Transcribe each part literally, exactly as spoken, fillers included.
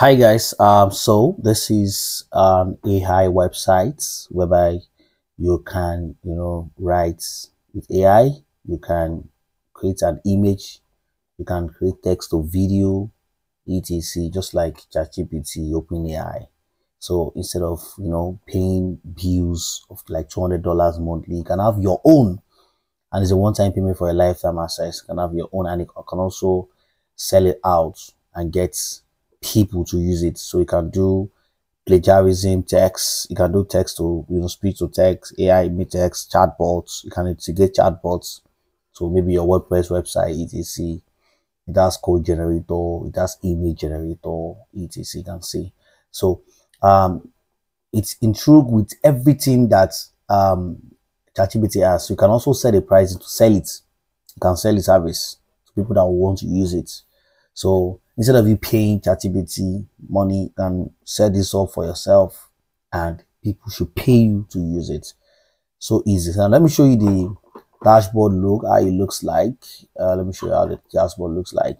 Hi guys, um, so this is um, A I websites whereby you can, you know, write with A I, you can create an image, you can create text or video, et cetera, just like ChatGPT, OpenAI. So instead of, you know, paying bills of like two hundred dollars monthly, you can have your own, and it's a one-time payment for a lifetime access. You can have your own, and you can also sell it out and get people to use it. So you can do plagiarism text, you can do text to, you know, speech to text, A I image text, chatbots. You can integrate chatbots. So maybe your WordPress website, et cetera. It has code generator, it has image generator, et cetera. You can see. So um, it's intrigued with everything that um, ChatGPT has. You can also set a price to sell it. You can sell the service to people that want to use it. So instead of you paying ChatGPT money, and set this up for yourself, and people should pay you to use it. So easy. Now let me show you the dashboard look, how it looks like. Uh, let me show you how the dashboard looks like.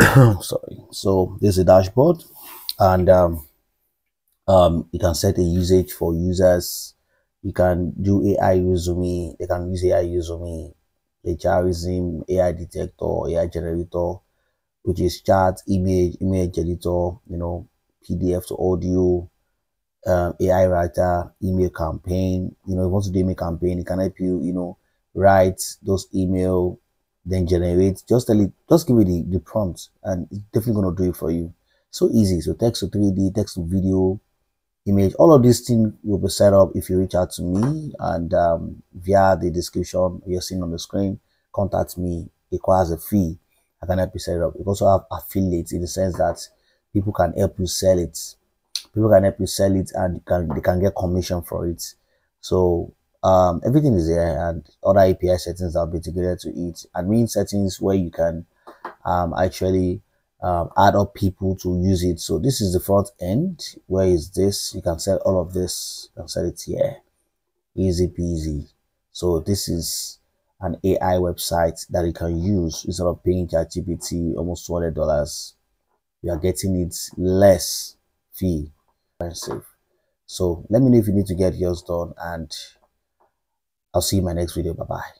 Sorry. So this is a dashboard, and um, um, you can set a usage for users. You can do A I resume. They can use A I resume, plagiarism, A I detector, A I generator, which is chat, image, image editor, you know, P D F to audio, um, A I writer, email campaign. You know, if you want to do email campaign, it can help you, you know, write those email, then generate. Just tell it, just give it the, the prompt, and it's definitely gonna do it for you. So easy. So text to three D, text to video, image. All of these things will be set up if you reach out to me, and um, via the description you're seeing on the screen, contact me. It requires a fee. I can help you set it up. You also have affiliates, in the sense that people can help you sell it. People can help you sell it, and you can, they can get commission for it. So um, everything is there, and other A P I settings that will be integrated to it. Admin settings where you can um, actually um, add up people to use it. So this is the front end. Where is this? You can set all of this. You can set it here. Easy peasy. So this is an A I website that you can use instead of paying ChatGPT almost two hundred dollars. You are getting it less fee. So let me know if you need to get yours done, and I'll see you in my next video. Bye bye.